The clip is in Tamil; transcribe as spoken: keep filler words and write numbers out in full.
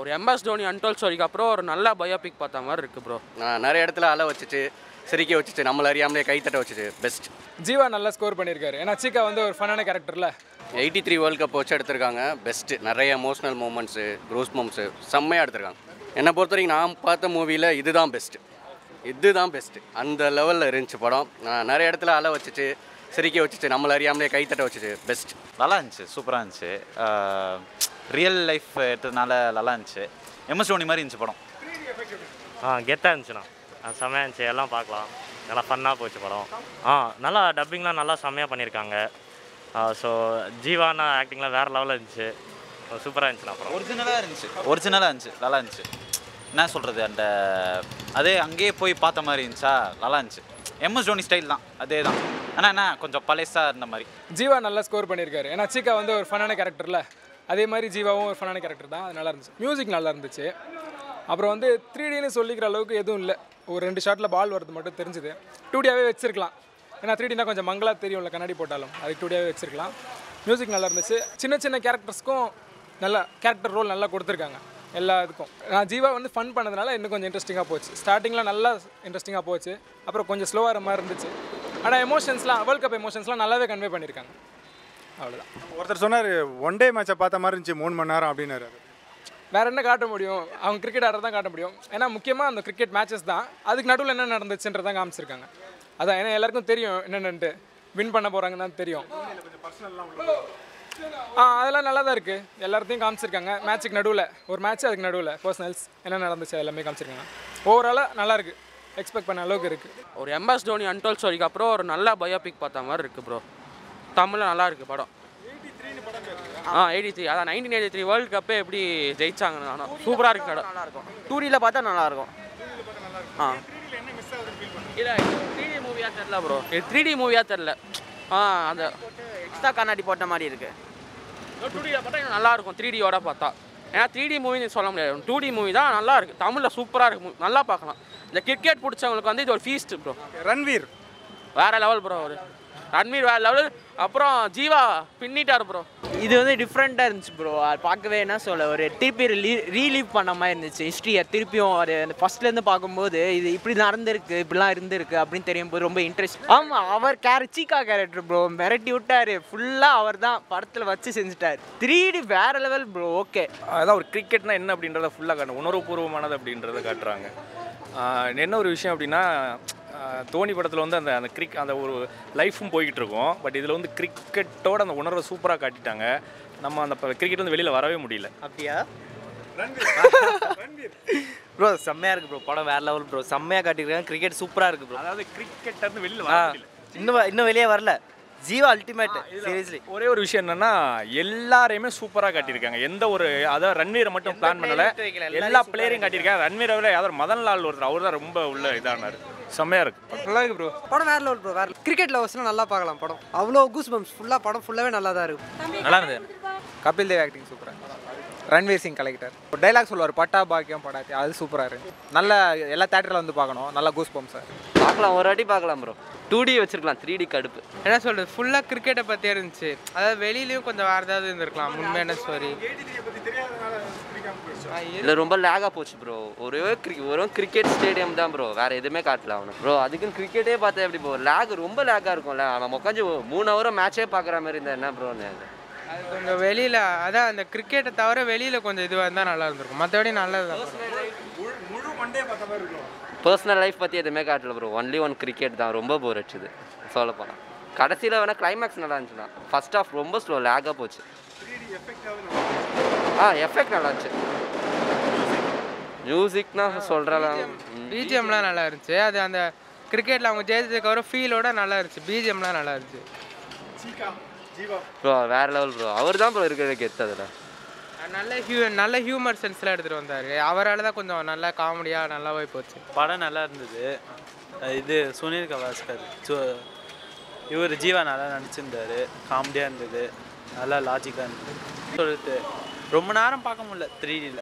और एमएस धोनी अनटोल्ड स्टोरी और ना बयोपिक पाता मारे ब्रो ना इतना अल वे सिरिक वे नम्बर अरियामें कई तट वे बेस्ट जीवा ना स्कोर पड़ा ऐसा चीका वो फनान कैरेक्टर तिरासी वर्ल्ड कप वे बेस्ट ना इमोशनल मोमेंट्स ग्रूस मोम्स सेम्मा पर नाम पाता मूवी इतना बेस्ट इतना बेस्ट अंत लेवल पड़म ना इतना अल वे सिरिक वे नम्बर अरियामें कई तट वे बेस्ट ना सूपर रियल लाइफ एटनाल एमएस धोनी मारे पड़म हाँ गेटा सेम्मचल पाक ना फन पोच पड़म हाँ ना डबिंग ना सेम्मया पड़ा सो जीवाना आक्टिंग वे लवल सूपर ओरिजिनल ना ना सुल्द अंत अद अंगे पाता मारिचा ना एमएस धोनी स्टाइल अदा आना कुछ पलसा मारे जीवा ना स्कोर पड़ा ऐसा चीका वो फनान कैरेक्टर अदार जीवाव और फनान कैरेक्टर ना म्यूसिक ना अब थ्री डी सोल्लिक्कु एदुम और रेंडु शॉट्ला बॉल वरुदु मट्टुम तेरिंजुदु टू डी आवे वेच्चिरुक्कलाम एना थ्री डी ना कोंजम मंगला तेरियुमला कन्नाडी पोट्टालुम अदु टू डी आवे वेच्चिरुक्कलाम म्यूजिक नल्ला इरुंदुच्चु चिन्न चिन्न कैरेक्टर्सुक्कुम नल्ला कैरेक्टर रोल नल्ला कोडुत्तिरुक्कांगा एल्लादुक्कुम நான் ஜீவா வந்து ஃபன் பண்ணதுனால இன்னும் கொஞ்சம் இன்ட்ரஸ்டிங்கா போச்சு ஸ்டார்டிங்ல நல்லா இன்ட்ரஸ்டிங்கா போச்சு அப்புறம் கொஞ்சம் ஸ்லோவா இருமா இருந்துச்சு ஆனா எமோஷன்ஸ்லாம் வேர்ல்ட் கப் எமோஷன்ஸ்லாம் நல்லாவே கன்வே பண்ணிருக்காங்க அவ்வளவுதான் ஒருத்தர் சொன்னாரு ஒன் டே மேட்சை பார்த்த மாதிரி இருந்துச்சு மூணு மணி நேரம் அப்படினாரு வேற என்ன காட்ட முடியும் அவங்க கிரிக்கெட் ஆடுறத தான் காட்ட முடியும் ஏன்னா முக்கியமா அந்த கிரிக்கெட் மேட்சஸ் தான் அதுக்கு நடுவுல என்ன நடந்துச்சுன்றத தான் காமிச்சிருக்காங்க அதான் ஏன்னா எல்லாருக்கும் தெரியும் என்னன்னு வின் பண்ண போறாங்க தான் தெரியும் ஆ அதெல்லாம் நல்லா தான் இருக்கு எல்லாரையும் காமிச்சிருக்காங்க மேட்ச்க்கு நடுவுல ஒரு மேட்ச் அதுக்கு நடுவுல பர்சனல்ஸ் என்ன நடந்துச்சு எல்லாமே காமிச்சிருக்காங்க ஓவரால நல்லா இருக்கு எக்ஸ்பெக்ட் பண்ண அளவுக்கு இருக்கு ஒரு எம்எஸ் தோனி அன்டோல்ட் ஸ்டோரிக்கு அப்புறம் ஒரு நல்ல பயோபிக் பார்த்த மாதிரி இருக்கு bro தமிழ்ல நல்லா இருக்கு படம் हाँ तिरासी अदा नयी वर्ल्ड कप एप्ली जेचा सूपर टू डी पाता ना हाँ थ्री डी मूविया तरल ब्रो थ्री डी मूविया तरल हाँ अक्स्ट्रा कणाटी पट्ट मारे टू डी पाता ना थ्री डी पाता ऐसा थ्री डी मूवी मुझे टू डी मूवी தான் நல்லா இருக்கு தமிழ்ல சூப்பரா இருக்கு நல்லா பார்க்கலாம் இந்த கிரிக்கெட் பிடிச்சவங்களுக்கு வந்து இது ஒரு ஃபீஸ்ட் bro रणवीर வேற லெவல் bro அவரு रणवीर வேற லெவல் அப்புறம் ஜீவா பின்னிட்டார் bro இது வந்து டிஃப்ரெண்டா இருந்துச்சு bro பார்க்கவே என்ன சொல்ல ஒரு திருப்பி ரீலீவ் பண்ண மாதிரி இருந்துச்சு ஹிஸ்டரியை திருப்பியும் ஒரு ஃபர்ஸ்ட்ல இருந்து பாக்கும்போது இது இப்படி நடந்துருக்கு இப்படிலாம் இருந்துருக்கு அப்படி தெரியும்போது ரொம்ப இன்ட்ரஸ்ட் ஆமா அவர் கேரச்சிகா கேரக்டர் bro மிரட்டி விட்டாரு ஃபுல்லா அவர்தான் படத்துல வச்சு செஞ்சிட்டாரு थ्री डी வேற லெவல் bro ஓகே அதான் ஒரு கிரிக்கெட்னா என்ன அப்படின்றத ஃபுல்லா காட்டுறாங்க உணர்வுபூர்வமானது அப்படின்றத காட்டுறாங்க என்ன ஒரு விஷயம் அப்படினா தோனி படத்தில் வந்து அந்த அந்த கிரிக் அந்த ஒரு லைஃப்பும் போய்கிட்டு இருக்கும் பட் இதில் வந்து கிரிக்கெட்டோட அந்த உணர்வை சூப்பராக காட்டிட்டாங்க நம்ம அந்த கிரிக்கெட் வந்து வெளியில் வரவே முடியல அப்படியா ப்ரோ செம்மையாக இருக்குது ப்ரோ படம் வேறு லெவல் ப்ரோ செம்மையாக காட்டியிருக்காங்க கிரிக்கெட் சூப்பராக இருக்குது ப்ரோ அதாவது கிரிக்கெட் வந்து வெளியில் வர முடியல இன்னும் இன்னும் வெளியே வரல ஜீவா அல்டிமேட் சீரியஸ்லி ஒரே ஒரு விஷயம் என்னன்னா எல்லாரையுமே சூப்பராக காட்டியிருக்காங்க எந்த ஒரு அதாவது ரன்வீரை மட்டும் பிளான் பண்ணல எல்லா பிளேயரையும் காட்டியிருக்காங்க ரன்வீரோட யாராவது மதன் லால் ஒருத்தர் அவர் தான் ரொம்ப உள்ள இதானார் செம்மையா இருக்கு நல்லா இருக்கு ப்ரோ படம் வேற லெவல் ப்ரோ வேற கிரிக்கெட் லவர்ஸ்லாம் நல்லா பார்க்கலாம் படம் அவ்ளோ கூஸ் பம்ப்ஸ் ஃபுல்லா படம் ஃபுல்லாவே நல்லா தான் இருக்கு நல்லா இருக்கு கபில் தேவ் ஆக்டிங் சூப்பரா ரன்வீர் சிங் கலெக்டர் ஒரு டயலாக் சொல்வார் பட்டா பாக்கியம் படாதி அது சூப்பரா இருக்கு நல்ல எல்லா தியேட்டர்ல வந்து பார்க்கணும் நல்ல கூஸ் பம்ப்ஸ் பார்க்கலாம் ஒரு அடி பார்க்கலாம் ப்ரோ टू डी வச்சிருக்கலாம் थ्री डी கடுப்பு என்ன சொல்றது ஃபுல்லா கிரிக்கெட்ட பத்தியே இருந்துச்சு அதாவது வெளியிலயும் கொஞ்சம் வேறதாவது இருந்திருக்கலாம் முன்ன என்ன ஸ்டோரி ஏடிடி பத்தி தெரியாதனால பிடிக்காம போயிடுச்சு இல்ல ரொம்ப லாகா போச்சு bro ஒரே ஒரு கிரிக்கெட் ஸ்டேடியம் தான் bro வேற எதுமே காட்டல அவன bro அதுக்கு கிரிக்கெட்டே பார்த்தா எப்படி bro லாக் ரொம்ப லாகா இருக்கும்ல அவன் உட்கார்ந்து மூணு ஹவரா மேட்சே பார்க்குற மாதிரி இருந்தா என்ன bro அது கொஞ்சம் வெளியில அத அந்த கிரிக்கெட்ட தவிர வெளியில கொஞ்சம் இதுவா இருந்தா நல்லா இருந்திருக்கும் மத்தபடி நல்லது முழு மண்டே பார்த்த மாதிரி இருக்கும் पर्सनल लाइफ பத்தி எதுமே காட்டல bro only one cricket தான் ரொம்ப போர் அடிச்சது சொல்லப்போனா கடைசில வேணா climax நல்லா இருந்துச்சு first half ரொம்ப slow lag ஆ போச்சு थ्री डी effect ஆ effect நல்லா இருந்துச்சு music நான் சொல்றல B G M லாம் நல்லா இருந்துச்சு அது அந்த கிரிக்கெட்ல அவங்க ஜெயிச்சதுக்கு அப்புறம் ஃபீலோட நல்லா இருந்துச்சு B G M லாம் நல்லா இருந்துச்சு சீகா ஜீவா bro வேற லெவல் bro அவர்தான் bro இருக்கவே கெத்ததுல நல்ல நல்ல ஹியூமர் சென்ஸ்ல எடுத்துட்டு வந்தாரு அவரால தான் கொஞ்சம் நல்ல காமெடியா நல்லாவே போச்சு படம் நல்லா இருந்தது இது சுனில் கவாஸ்கர் இவர் ஜீவா நல்லா நடிச்சிருந்தாரு காமெடியா இருந்தது நல்லா லாஜிக்கா இருந்தது சொல்லிட்டு ரொம்ப நேரம் பார்க்க முடியல த்ரீ டில